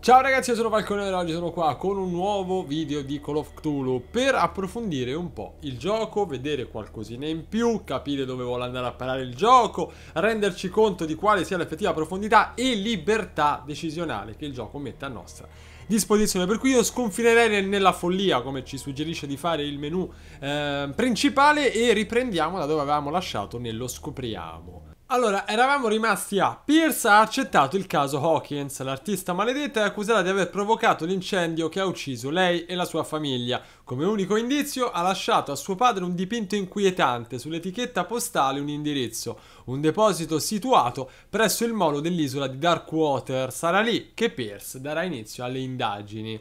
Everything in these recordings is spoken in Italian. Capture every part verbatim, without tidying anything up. Ciao ragazzi, io sono Falconero e oggi sono qua con un nuovo video di Call of Cthulhu per approfondire un po' il gioco, vedere qualcosina in più, capire dove vuole andare a parare il gioco, renderci conto di quale sia l'effettiva profondità e libertà decisionale che il gioco mette a nostra disposizione. Per cui io sconfinerei nella follia, come ci suggerisce di fare il menu eh, principale, e riprendiamo da dove avevamo lasciato nello scopriamo. Allora, eravamo rimasti a: Pierce ha accettato il caso Hawkins, l'artista maledetta è accusata di aver provocato l'incendio che ha ucciso lei e la sua famiglia. Come unico indizio ha lasciato a suo padre un dipinto inquietante, sull'etichetta postale un indirizzo, un deposito situato presso il molo dell'isola di Darkwater. Sarà lì che Pierce darà inizio alle indagini.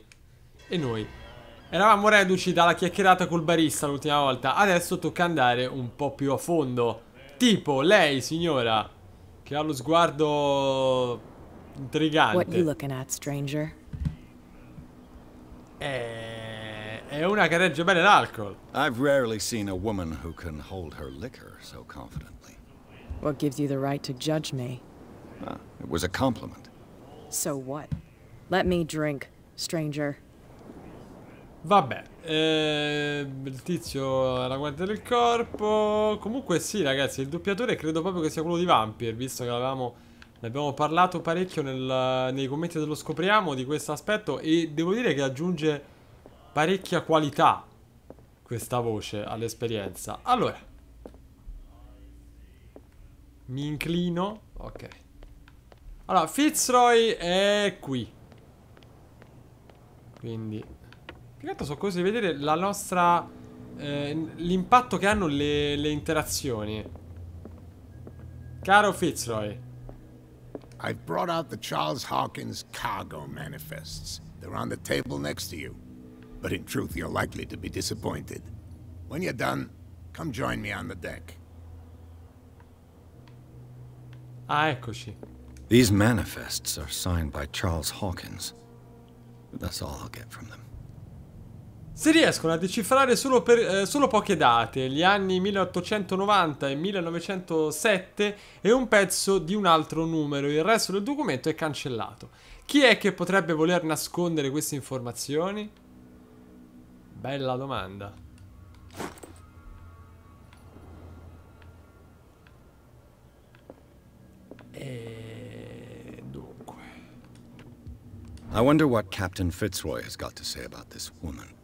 E noi eravamo reduci dalla chiacchierata col barista l'ultima volta, adesso tocca andare un po' più a fondo. Tipo, lei, signora, che ha lo sguardo intrigante. Eh, è una che regge bene l'alcol. I've rarely seen a woman who can hold her liquor so confidently. What gives you the right to judge me? Ah, it was a compliment. So what? Let me drink, stranger. Vabbè, eh, il tizio la guardia del corpo. Comunque sì ragazzi, il doppiatore credo proprio che sia quello di Vampyr, visto che l'avevamo, ne abbiamo parlato parecchio nel, nei commenti dello scopriamo di questo aspetto, e devo dire che aggiunge parecchia qualità questa voce all'esperienza. Allora, mi inclino, ok. Allora, Fitzroy è qui, quindi intanto sono così di vedere la nostra eh, l'impatto che hanno le, le interazioni. Caro Fitzroy, I've brought out the Charles Hawkins cargo manifests. They're on the table next to you. But in truth, you're likely to be disappointed. When you're done, come join me on the deck. Ah, eccoci. These manifests are signed by Charles Hawkins. That's all I'll get from them. Si riescono a decifrare solo, per, eh, solo poche date, gli anni milleottocentonovanta e millenovecentosette e un pezzo di un altro numero, il resto del documento è cancellato. Chi è che potrebbe voler nascondere queste informazioni? Bella domanda. E dunque. I wonder what Captain Fitzroy has got to say about this woman.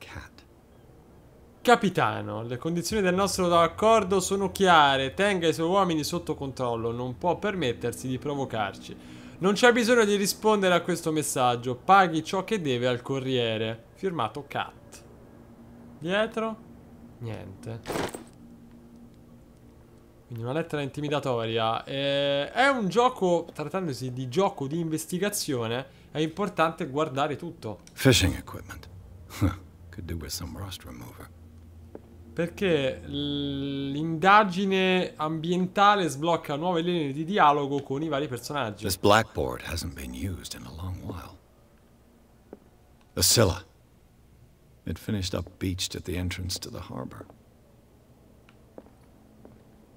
Capitano, le condizioni del nostro accordo sono chiare, tenga i suoi uomini sotto controllo, non può permettersi di provocarci. Non c'è bisogno di rispondere a questo messaggio, paghi ciò che deve al corriere. Firmato Kat. Dietro? Niente. Quindi una lettera intimidatoria. Eh, è un gioco, trattandosi di gioco di investigazione, è importante guardare tutto. Fishing equipment. Could do with some rust remover. Perché l'indagine ambientale sblocca nuove linee di dialogo con i vari personaggi. This blackboard hasn't been used in a long while. The Scylla. It finished up beached at the entrance to the harbor.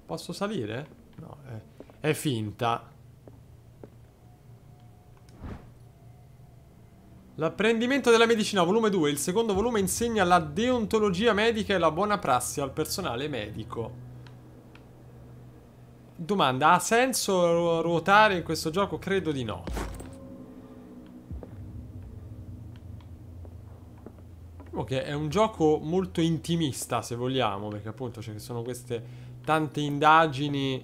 Posso salire? No, è, è finta. L'apprendimento della medicina, volume due, il secondo volume insegna la deontologia medica e la buona prassi al personale medico. Domanda, ha senso ruotare in questo gioco? Credo di no. Ok, è un gioco molto intimista se vogliamo, perché appunto ci sono queste tante indagini,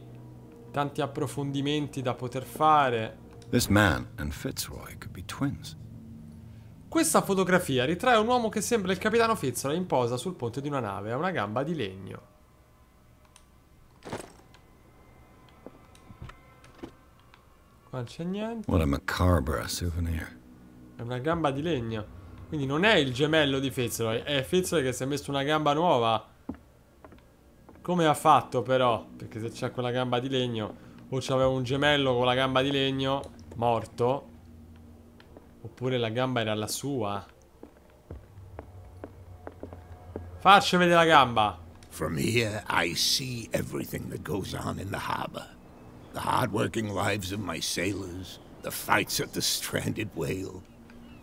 tanti approfondimenti da poter fare. This man and Fitzroy could be twins. Questa fotografia ritrae un uomo che sembra il capitano Fitzroy in posa sul ponte di una nave, ha una gamba di legno. Qua non c'è niente. What a macabre souvenir. È una gamba di legno. Quindi non è il gemello di Fitzroy, è Fitzroy che si è messo una gamba nuova. Come ha fatto però? Perché se c'è quella gamba di legno, o c'aveva un gemello con la gamba di legno, morto, oppure la gamba era la sua. Faccio vedere la gamba. From here I see everything that goes on in the harbor. The hard-working lives of my sailors, the fights at the stranded whale,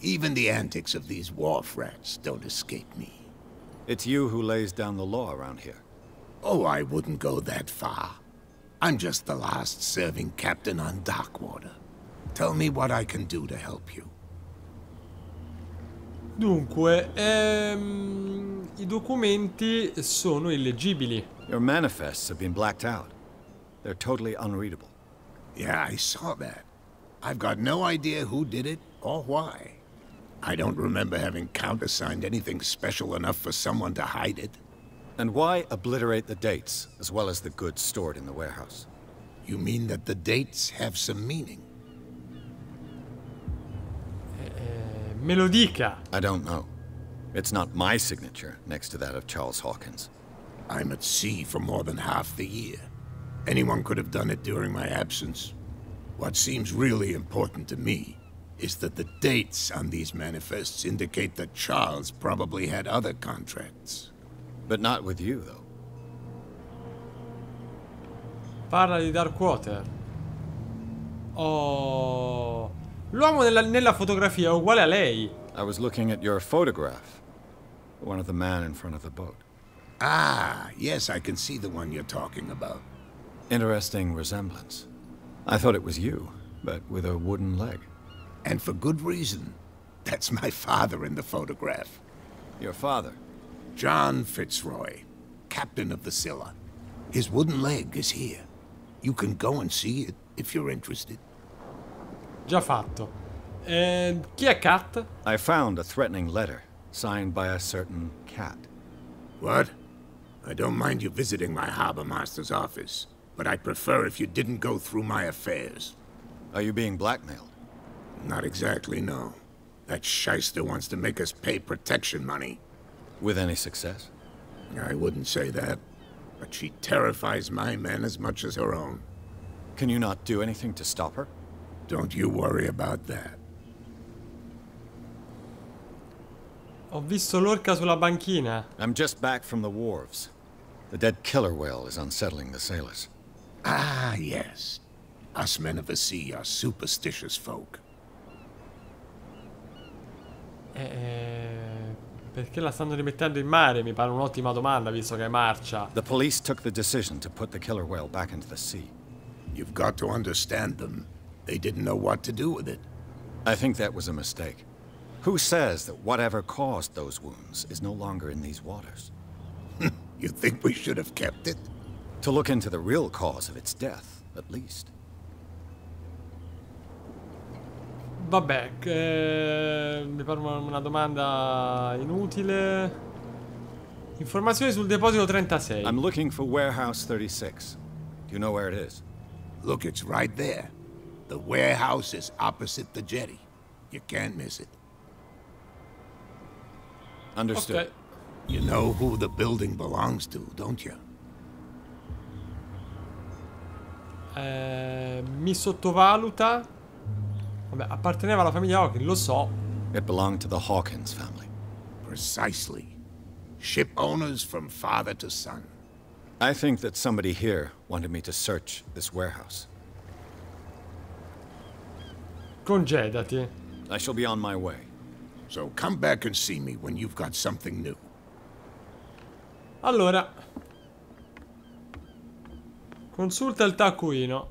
Even the antics of these wharf rats don't escape me. It's you who lays down the law around here. Oh, I wouldn't go that far. I'm just the last serving captain on Darkwater. Tell me what I can do to help you. Dunque, ehm, i documenti sono illeggibili. Your manifests have been blacked out. They're totally unreadable. Yeah, I saw that. I've got no idea who did it or why. I don't remember having countersigned anything special enough for someone to hide it. And why obliterate the dates, as well as the goods stored in the warehouse? You mean that the dates have some meaning? Eh, me lo dica. I don't know. It's not my signature next to that of Charles Hawkins. I'm at sea for more than half the year. Anyone could have done it during my absence. What seems really important to me is that the dates on these manifests indicate that Charles probably had other contracts. But not with you, though. Parla di Darkwater. Oh, l'uomo nella, nella fotografia è uguale a lei. I was looking at your photograph, the one of the man in front of the boat. Ah, yes, I can see the one you're talking about. Interesting resemblance. I thought it was you, but with a wooden leg. And for good reason. That's my father in the photograph. Your father? John Fitzroy, captain of the Scylla. His wooden leg is here. You can go and see it if you're interested. Già fatto. And chi è Kat? I found a threatening letter signed by a certain Kat. What? I don't mind you visiting my harbor master's office, but I prefer if you didn't go through my affairs. Are you being blackmailed? Not exactly, no. That shyster wants to make us pay protection money. With any success? I wouldn't say that, but she terrifies my men as much as her own. Can you not do anything to stop her? Don't you worry about that. Ho visto l'orca sulla banchina. I'm just back from the wharves. The dead killer whale is unsettling the sailors. Ah, yes. Us men of the sea are superstitious folk. Eh, perché la stanno rimettendo in mare? Mi pare un'ottima domanda, visto che è marcia. The police took the decision to put the killer whale back into the sea. You've got to understand them. They didn't know what to do with it. I think that was a mistake. Who says that whatever caused those wounds is no longer in these waters? You think we should have kept it? To look into the real cause of its death, at least. Vabbè, eh, mi pare una domanda inutile. Informazioni sul deposito trentasei. I'm looking for warehouse thirty-six. Do you know where it is? Look, it's right there. The warehouse is opposite the jetty. You can't miss it. Understood. Okay. You know who the building belongs to, don't you? Eh, mi sottovaluta. Vabbè, apparteneva alla famiglia Hawkins, lo so. It belonged to the Hawkins family. Precisely. Ship owners from father to son. I think that somebody here wanted me to search this warehouse. Congedati. I shall be on my way. So come back and see me when you've got something new. Allora, consulta il taccuino.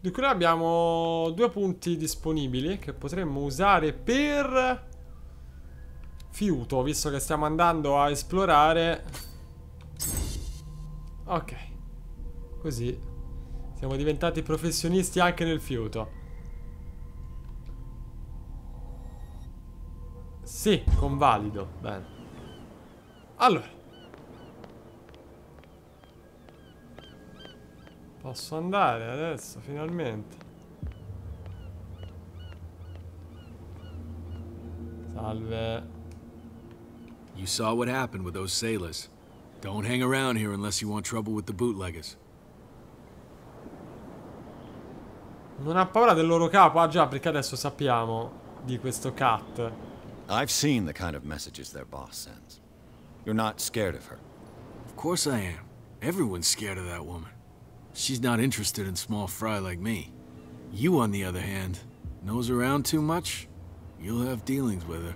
Di cui abbiamo due punti disponibili che potremmo usare per fiuto, visto che stiamo andando a esplorare. Ok, così siamo diventati professionisti anche nel fiuto. Sì, convalido, bene. Allora, posso andare adesso, finalmente. Salve. You saw what happened with those sailors. Don't hang around here unless you want trouble with the bootleggers. Non ha paura del loro capo, ah già, perché adesso sappiamo di questo Kat. I've seen the kind of messages their boss sends. You're not scared of her? Of course I am. Everyone's scared of that woman. She's not interested in small fry like me. You, on the other hand, nose around too much, You'll have dealings with her.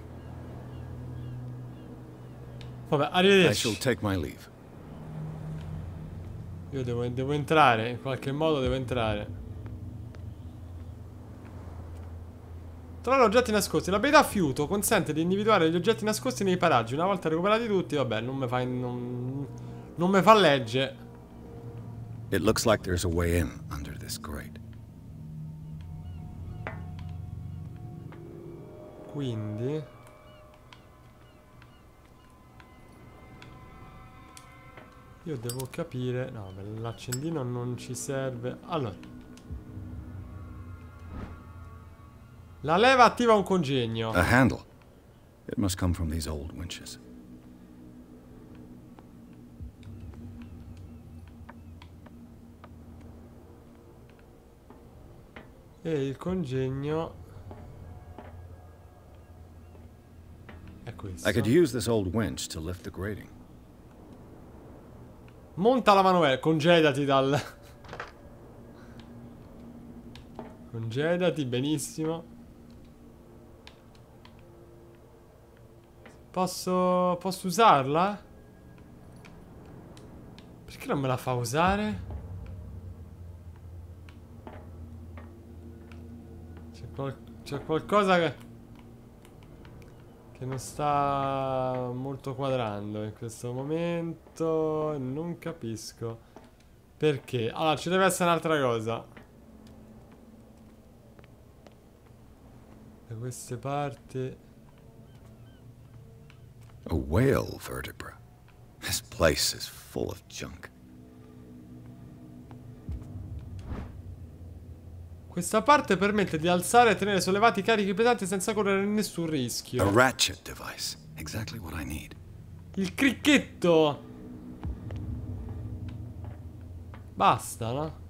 I shall take my leave. Io devo, devo entrare, in qualche modo devo entrare. Trovare oggetti nascosti. L'abilità fiuto consente di individuare gli oggetti nascosti nei paraggi. Una volta recuperati tutti, vabbè, non me fa non, non me fa legge. It looks like there's a way in under this grate. Quindi io devo capire... No, l'accendino non ci serve. Allora, la leva attiva un congegno. A handle. It must come from these old winches. E il congegno è questo. I could use this old winch to lift the grating. Monta la manovella, congedati dal... Congedati, benissimo. Posso... posso usarla? Perché non me la fa usare? C'è qual... c'è qualcosa che... che non sta molto quadrando in questo momento. Non capisco perché. Allora, ci deve essere un'altra cosa. Da queste parti. A whale vertebra. This place is full of junk. Questa parte permette di alzare e tenere sollevati carichi pesanti senza correre nessun rischio. A ratchet device, exactly what I need. Il cricchetto. Basta, no?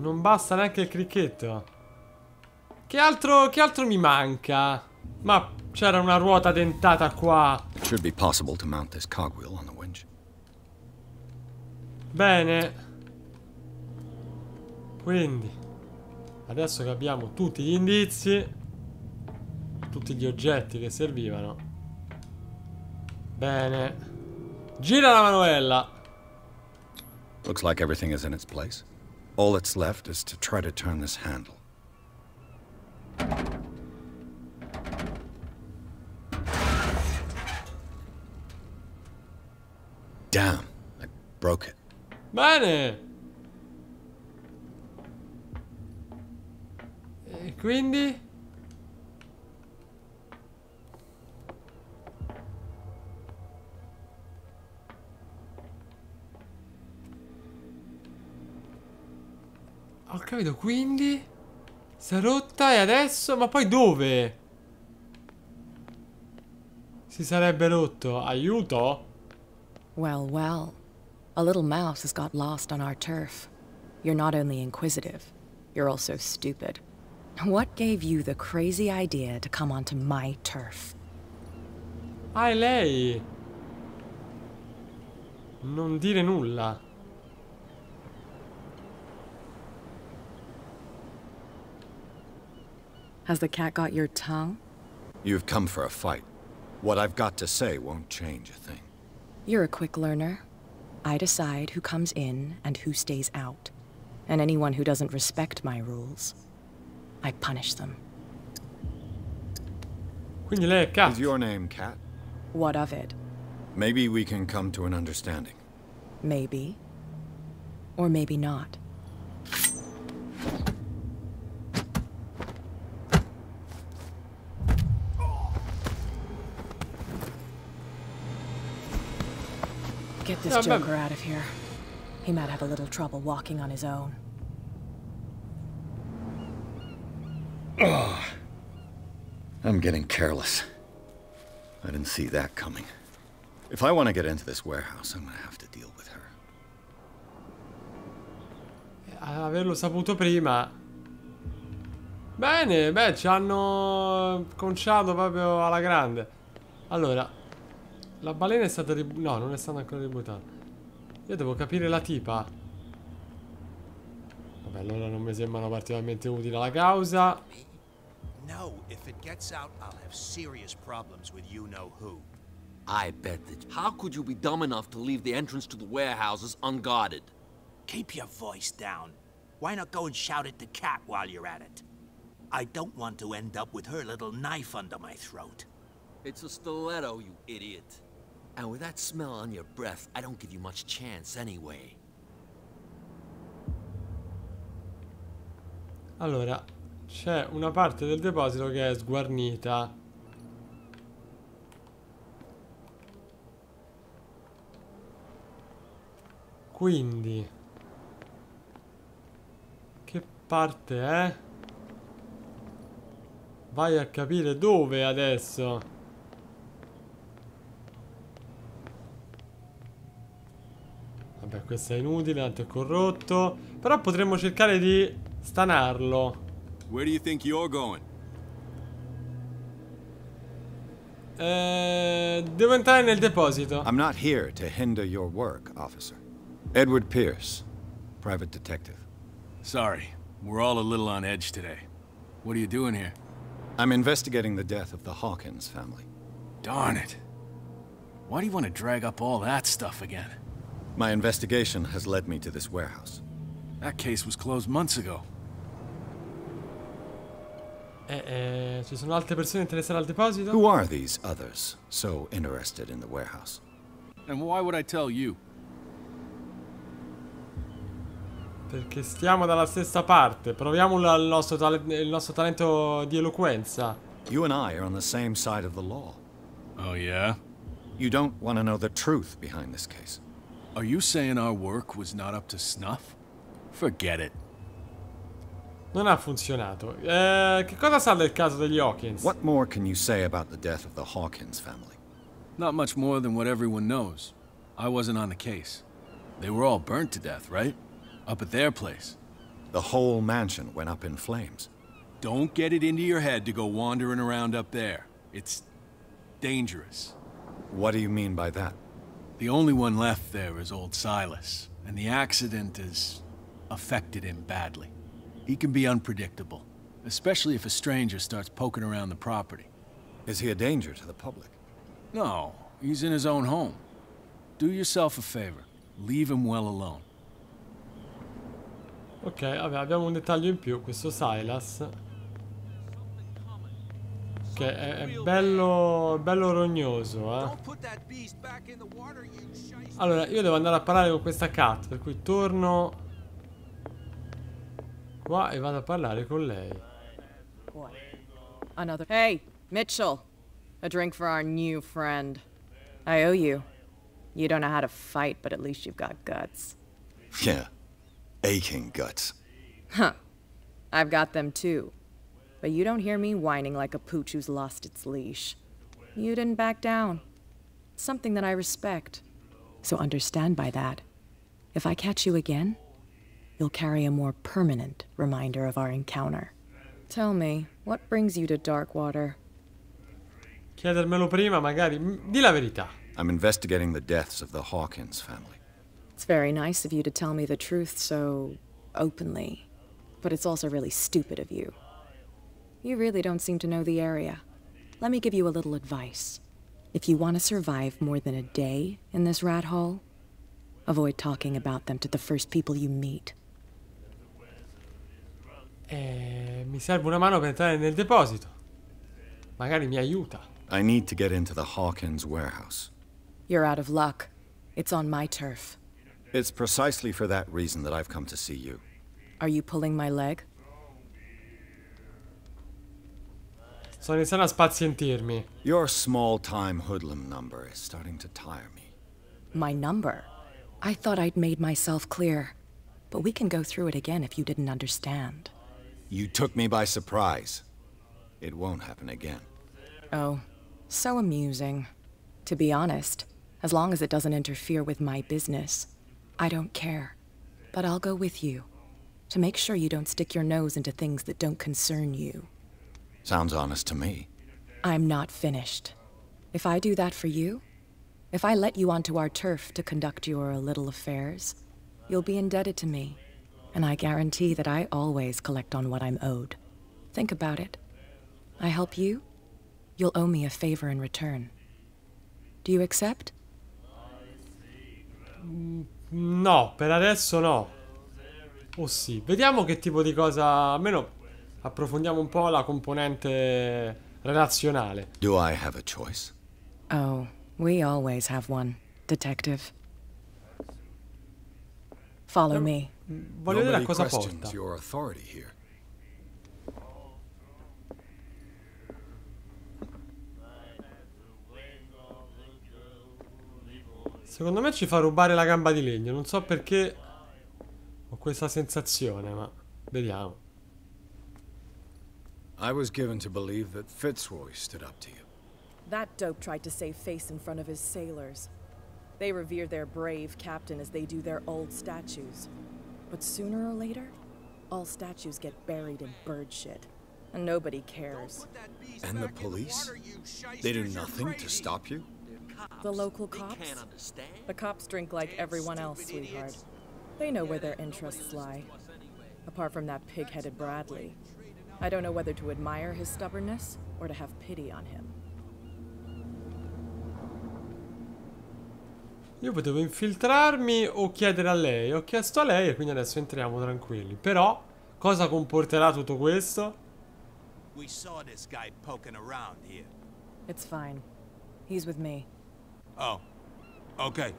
Non basta neanche il cricchetto. Che altro, che altro mi manca? Ma c'era una ruota dentata qua. Bene. Quindi, adesso che abbiamo tutti gli indizi, tutti gli oggetti che servivano. Bene. Gira la manovella. Looks like everything is in its place. All that's left is to try to turn this handle. Damn, I broke it. Bene! E quindi? Ho capito, quindi si è rotta e adesso? Ma poi dove? Si sarebbe rotto. Aiuto? Well, well. A little mouse has got lost on our turf. You're not only inquisitive, you're also stupid. What gave you the crazy idea to come onto my turf? Ah, è lei. Non dire nulla. Has the cat got your tongue? You've come for a fight. What I've got to say won't change a thing. You're a quick learner. I decide who comes in and who stays out. And anyone who doesn't respect my rules, I punish them. Quindi lei è Cat. Is your name Cat? What of it? Maybe we can come to an understanding. Maybe. Or maybe not. Get this joker out of here. He might have a little trouble walking on his own. Oh, I'm getting careless. I didn't see that coming. If I want to get into this warehouse, I'm going to have to deal with her. Averlo saputo prima. Bene, beh, ci hanno conciato proprio alla grande. Allora, la balena è stata rib... no, non è stata ancora ributtata. Io devo capire la tipa. Vabbè, allora non mi sembrano particolarmente utili alla causa. No, if it gets out, I'll have serious problems with you know who. I bet that. How could you be dumb enough to leave the entrance to the warehouses unguarded? Keep your voice down. Why not go and shout at the cat while you're at it? I don't want to end up with her little knife under my throat. It's a stiletto, you idiot. And with that smell on your breath, I don't give you much chance anyway. Allora, c'è una parte del deposito che è sguarnita. Quindi, che parte è? Vai a capire dove adesso. Vabbè, questo è inutile, tanto è corrotto. Però potremmo cercare di stanarlo. Where do you think you're going? Eh, devo entrare nel deposito. I'm not here to hinder your work, officer. Edward Pierce, private detective. Sorry, we're all a little on edge today. What are you doing here? I'm investigating the death of the Hawkins family. Darn it. Why do you want to drag up all that stuff again? My investigation has led me to this warehouse. That case was closed months ago. Eh, eh, ci sono altre persone interessate al deposito? Who are these others so interested in the warehouse? And why would I tell you? Perché stiamo dalla stessa parte. Proviamo il nostro, il nostro talento di eloquenza. You and I are on the same side of the law. Oh yeah? You don't want to know the truth behind this case. Are you saying our work was not up to snuff? Forget it. Non ha funzionato. Eh, che cosa sa del caso degli Hawkins? What more can you say about the death of the Hawkins family? Not much more than what everyone knows. I wasn't on the case. They were all burnt to death, right? Up at their place. The whole mansion went up in flames. Don't get it into your head to go wandering around up there. It's dangerous. What do you mean by that? The only one left there is old Silas, and the accident has affected him badly. He can be unpredictable, especially if a stranger starts poking around the property. Is he a danger to the public? No, he's in his own home. Do yourself a favor, leave him well alone. Ok, vabbè, abbiamo un dettaglio in più, questo Silas. Ok, è, è bello, bello rognoso, eh. Allora, io devo andare a parlare con questa Kat, per cui torno qua e vado a parlare con lei. Another... Hey, Mitchell, a drink for our new friend. I owe you. You don't know how to fight, but at least you've got guts. Yeah. Aching guts. Huh. I've got them too. But you don't hear me whining like a pooch who's lost its leash. You didn't back down. Something that I respect. So understand by that. If I catch you again, you'll carry a more permanent reminder of our encounter. Tell me, what brings you to Darkwater? Chiedermelo prima, magari. Di la verità. I'm investigating the deaths of the Hawkins family. It's very nice of you to tell me the truth so openly, but it's also really stupid of you. You really don't seem to know the area. Let me give you a little advice. If you want to survive more than a day in this rat hole, avoid talking about them to the first people you meet. Eh, mi serve una mano per entrare nel deposito. Magari mi aiuta. I need to get into the Hawkins warehouse. You're out of luck. It's on my turf. It's precisely for that reason that I've come to see you. Are you pulling my leg? Sto iniziando a spazientirmi. Your small-time hoodlum number is starting to tire me. My number? I thought I'd made myself clear. But we can go through it again if you didn't understand. You took me by surprise. It won't happen again. Oh, so amusing. To be honest, as long as it doesn't interfere with my business, I don't care, but I'll go with you. to make sure you don't stick your nose into things that don't concern you. Sounds honest to me. I'm not finished. If I do that for you, if I let you onto our turf to conduct your little affairs, you'll be indebted to me, and I guarantee that I always collect on what I'm owed. Think about it. I help you, you'll owe me a favor in return. Do you accept? No, per adesso no. Oh sì, vediamo che tipo di cosa. Almeno approfondiamo un po' la componente relazionale. Do I have a choice? Oh, we always have one, detective. Follow me. Voglio vedere a cosa porta. Your authority here. Secondo me ci fa rubare la gamba di legno, non so perché ho questa sensazione, ma vediamo. I was given to believe that Fitzroy stood up to you. That dope tried to save face in front of his sailors. They revere their brave captain as they do their old statues. But sooner or later, all statues get buried in bird shit. And nobody cares. And the police? They do nothing to stop you? The local cops? The cops drink like everyone else, sweetheart. They know where their interests lie. Apart from that pig-headed Bradley. I don't know whether to admire his stubbornness or to have pity on him. Io potevo infiltrarmi o chiedere a lei. Ho chiesto a lei e quindi adesso entriamo tranquilli. Però, cosa comporterà tutto questo? We saw this guy poking around here. It's fine. He's with me. Oh, ok.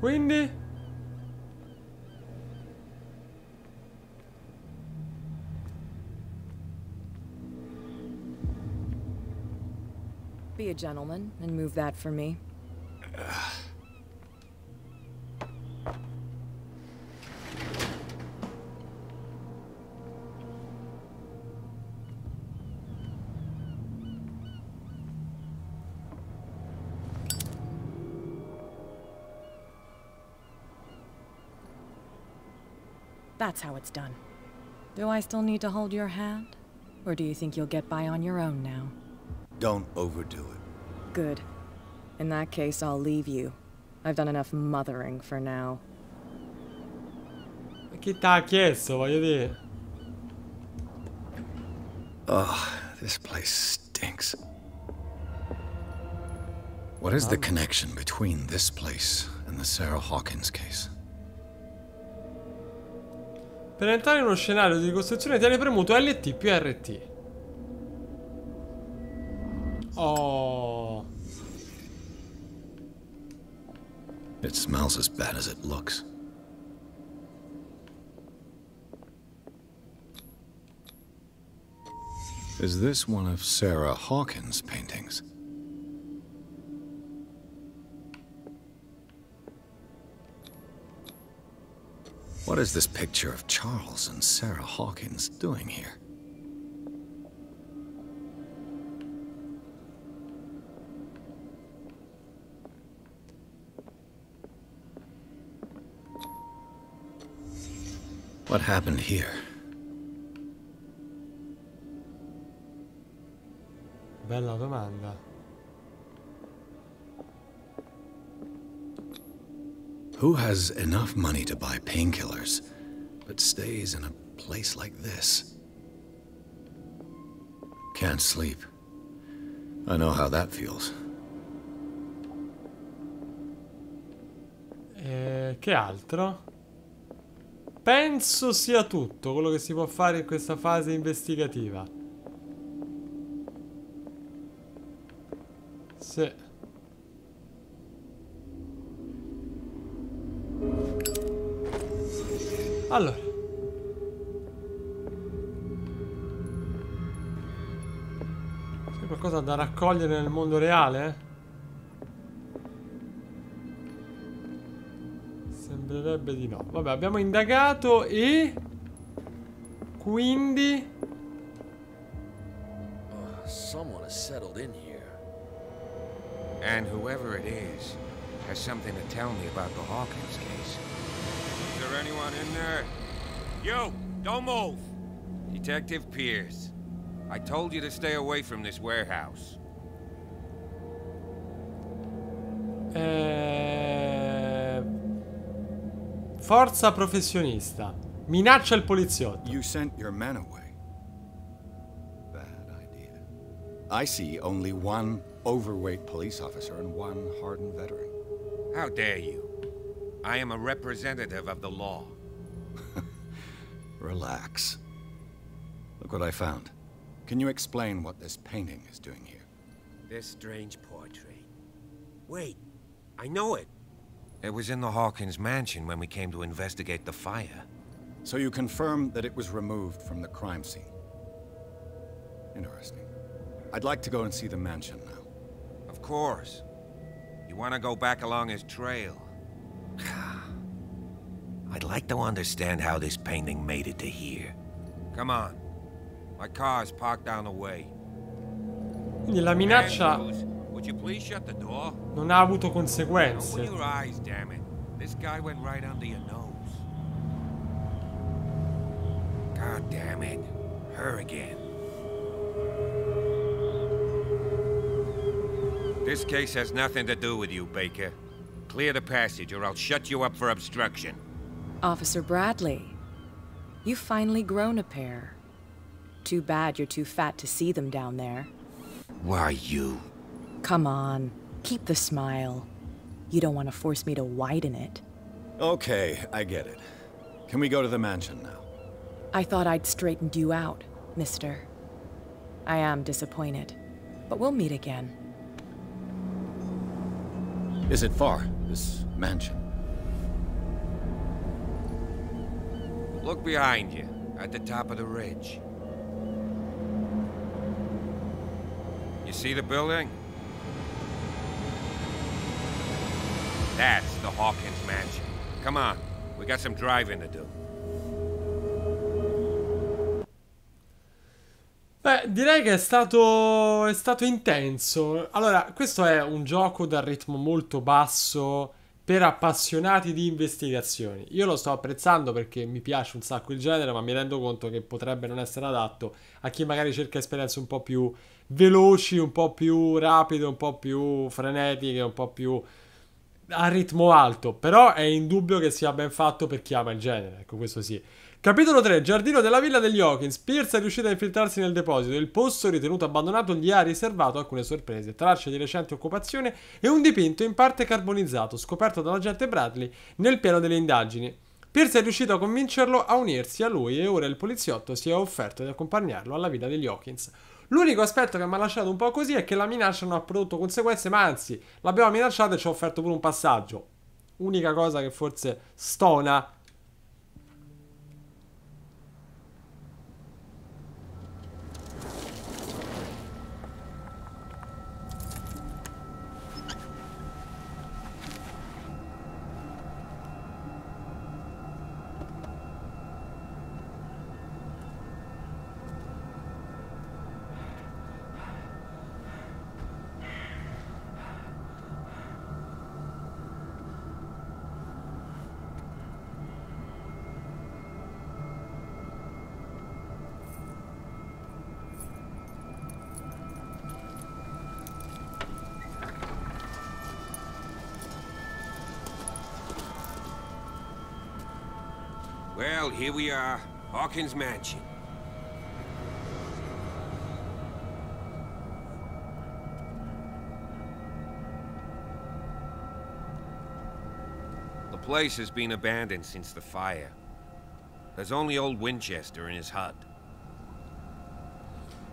Quindi? Be a gentleman and move that for me. That's how it's done. Do I still need to hold your hand? Or do you think you'll get by on your own now? Don't overdo it. Good. In that case, I'll leave you. I've done enough mothering for now. Chi t'ha chiesto, voglio dire? Ugh, this place stinks. What is the connection between this place and the Sarah Hawkins case? Per entrare in uno scenario di ricostruzione tieni premuto L T più R T. Oh. It smells as bad as it looks. Is this one of Sarah Hawkins' paintings? What is this picture of Charles and Sarah Hawkins doing here? What happened here? Bella domanda. Who has enough money to buy painkillers, but stays in a place like this? Can't sleep. I know how that feels. Eh, che altro? Penso sia tutto quello che si può fare in questa fase investigativa. Se... Allora. C'è qualcosa da raccogliere nel mondo reale? Sembrerebbe di no. Vabbè, abbiamo indagato e... Quindi... has settled in here. And whoever it is has something to tell me about the Hawkins case. Is there anyone in there? Yo, don't move! Detective Pierce, I told you to stay away from this warehouse. Eh... Forza professionista. Minaccia il poliziotto. You sent your men away. Bad idea. I see only one overweight police officer and one hardened veteran. How dare you? I am a representative of the law. Relax. Look what I found. Can you explain what this painting is doing here? This strange portrait. Wait, I know it. It was in the Hawkins mansion when we came to investigate the fire. So you confirm that it was removed from the crime scene. Interesting. I'd like to go and see the mansion now. Of course. You want to go back along his trail. I'd like to understand how this painting made it to here. Come on. My car's parked down the way. Quindi la minaccia non ha avuto conseguenze. Open your eyes, damn it. This guy went right under your nose. God damn it. Her again. This case has nothing to do with you, Baker. Clear the passage or I'll shut you up for obstruction. Officer Bradley, you've finally grown a pair. Too bad you're too fat to see them down there. Why you? Come on, keep the smile. You don't want to force me to widen it. Okay, I get it. Can we go to the mansion now? I thought I'd straightened you out, mister. I am disappointed, but we'll meet again. Is it far, this mansion? Look behind you, at the top of the ridge. You see the building? That's the Hawkins mansion. Come on, we got some driving to do. Beh, direi che è stato, è stato intenso. Allora, questo è un gioco dal ritmo molto basso, per appassionati di investigazioni. Io lo sto apprezzando perché mi piace un sacco il genere, ma mi rendo conto che potrebbe non essere adatto a chi magari cerca esperienze un po' più veloci, un po' più rapide, un po' più frenetiche, un po' più a ritmo alto. Però è indubbio che sia ben fatto per chi ama il genere, ecco, questo sì. Capitolo tre. Giardino della villa degli Hawkins. Pierce è riuscito a infiltrarsi nel deposito. Il posto ritenuto abbandonato gli ha riservato alcune sorprese, tracce di recente occupazione e un dipinto in parte carbonizzato scoperto dall'agente Bradley nel piano delle indagini. Pierce è riuscito a convincerlo a unirsi a lui e ora il poliziotto si è offerto di accompagnarlo alla villa degli Hawkins. L'unico aspetto che mi ha lasciato un po' così è che la minaccia non ha prodotto conseguenze, ma anzi l'abbiamo minacciata e ci ha offerto pure un passaggio. Unica cosa che forse stona. Well, here we are, Hawkins Mansion. The place has been abandoned since the fire. There's only old Winchester in his hut.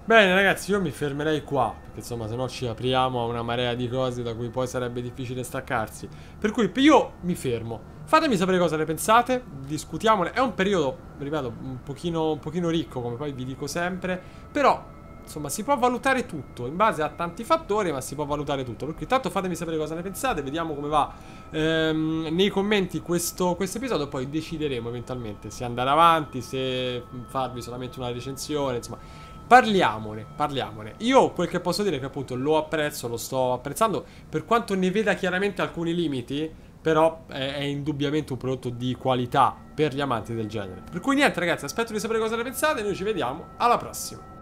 Bene ragazzi, io mi fermerei qua, perché insomma se no ci apriamo a una marea di cose da cui poi sarebbe difficile staccarsi. Per cui io mi fermo. Fatemi sapere cosa ne pensate, discutiamone. È un periodo, ripeto, un pochino, un pochino ricco, come poi vi dico sempre. Però, insomma, si può valutare tutto, in base a tanti fattori, ma si può valutare tutto. Per cui intanto fatemi sapere cosa ne pensate, vediamo come va ehm, nei commenti questo quest episodio. Poi decideremo eventualmente se andare avanti, se farvi solamente una recensione, insomma. Parliamone, parliamone. Io quel che posso dire è che appunto lo apprezzo, lo sto apprezzando, per quanto ne veda chiaramente alcuni limiti, però è, è indubbiamente un prodotto di qualità per gli amanti del genere. Per cui niente ragazzi, aspetto di sapere cosa ne pensate, noi ci vediamo alla prossima.